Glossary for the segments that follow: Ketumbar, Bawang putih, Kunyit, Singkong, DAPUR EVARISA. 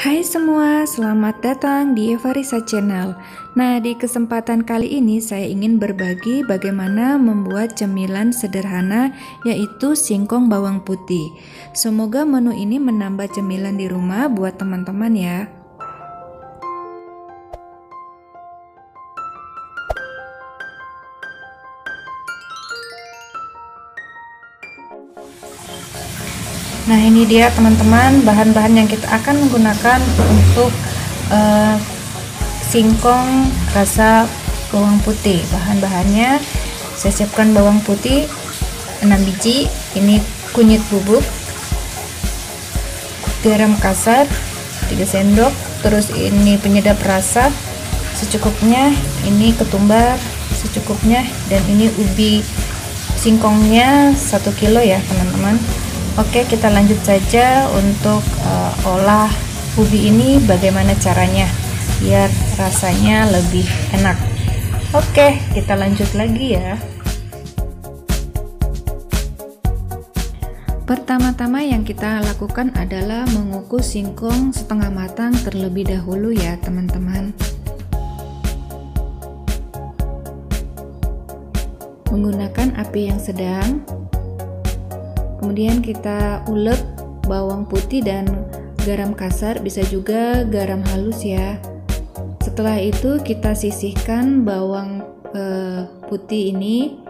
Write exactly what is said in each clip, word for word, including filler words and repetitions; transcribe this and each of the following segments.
Hai semua, selamat datang di Evarisa Channel. Nah, di kesempatan kali ini saya ingin berbagi bagaimana membuat cemilan sederhana, yaitu singkong bawang putih. Semoga menu ini menambah cemilan di rumah buat teman-teman ya. Nah, ini dia teman-teman bahan-bahan yang kita akan menggunakan untuk uh, singkong rasa bawang putih. Bahan-bahannya saya siapkan bawang putih enam biji, ini kunyit bubuk, garam kasar tiga sendok, terus ini penyedap rasa secukupnya, ini ketumbar secukupnya, dan ini ubi singkongnya satu kilo ya teman-teman. Oke, kita lanjut saja untuk uh, olah ubi ini, bagaimana caranya biar rasanya lebih enak. Oke, kita lanjut lagi ya. Pertama-tama yang kita lakukan adalah mengukus singkong setengah matang terlebih dahulu ya teman-teman. Menggunakan api yang sedang. Kemudian kita ulek bawang putih dan garam kasar, bisa juga garam halus ya. Setelah itu kita sisihkan bawang eh, putih ini.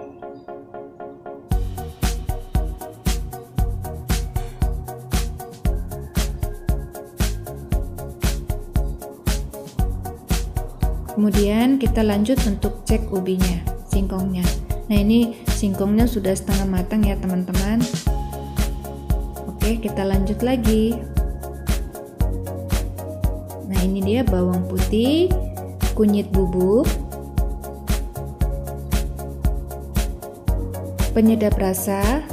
Kemudian kita lanjut untuk cek ubinya, singkongnya. Nah, ini singkongnya sudah setengah matang ya teman-teman. Oke, kita lanjut lagi. Nah, ini dia bawang putih, kunyit bubuk, penyedap rasa,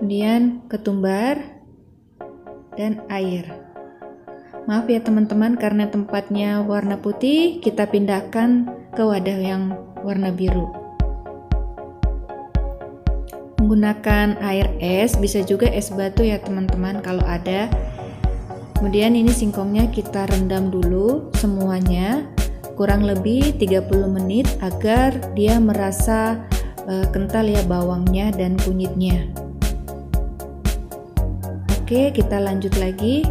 kemudian ketumbar dan air. Maaf ya teman-teman, karena tempatnya warna putih, kita pindahkan ke wadah yang warna biru. Menggunakan air es, bisa juga es batu ya teman-teman kalau ada. Kemudian ini singkongnya kita rendam dulu semuanya kurang lebih tiga puluh menit agar dia merasa e, kental ya bawangnya dan kunyitnya. Oke, kita lanjut lagi.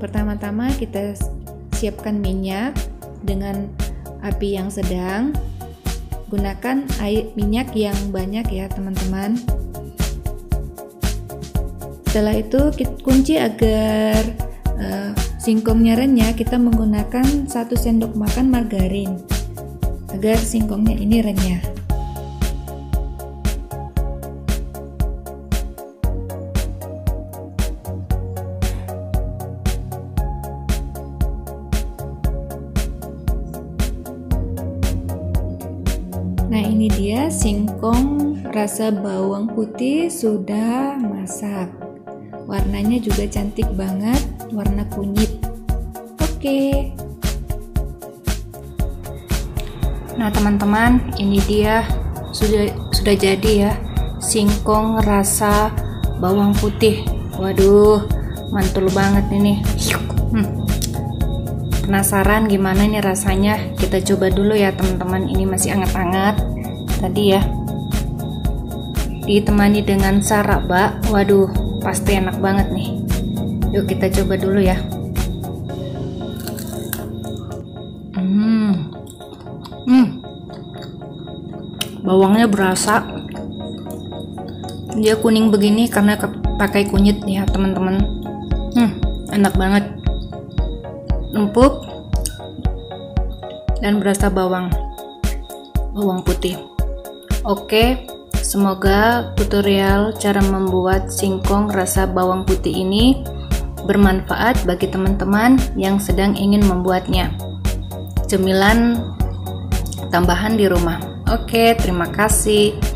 Pertama-tama kita siapkan minyak dengan api yang sedang. Gunakan air minyak yang banyak ya teman-teman. Setelah itu kita kunci agar uh, singkongnya renyah. Kita menggunakan satu sendok makan margarin agar singkongnya ini renyah. Nah, ini dia singkong rasa bawang putih sudah masak. Warnanya juga cantik banget, warna kunyit. Oke. Nah, teman-teman, ini dia sudah sudah jadi ya. Singkong rasa bawang putih. Waduh, mantul banget ini. Hmm. Penasaran gimana ini rasanya? Kita coba dulu ya teman-teman. Ini masih hangat-hangat tadi ya, ditemani dengan sarabak. Waduh, pasti enak banget nih. Yuk kita coba dulu ya. hmm. Hmm. Bawangnya berasa, dia kuning begini karena pakai kunyit ya teman-teman. Hmm, enak banget, empuk dan berasa bawang bawang putih. Oke, semoga tutorial cara membuat singkong rasa bawang putih ini bermanfaat bagi teman-teman yang sedang ingin membuatnya cemilan tambahan di rumah. Oke, terima kasih.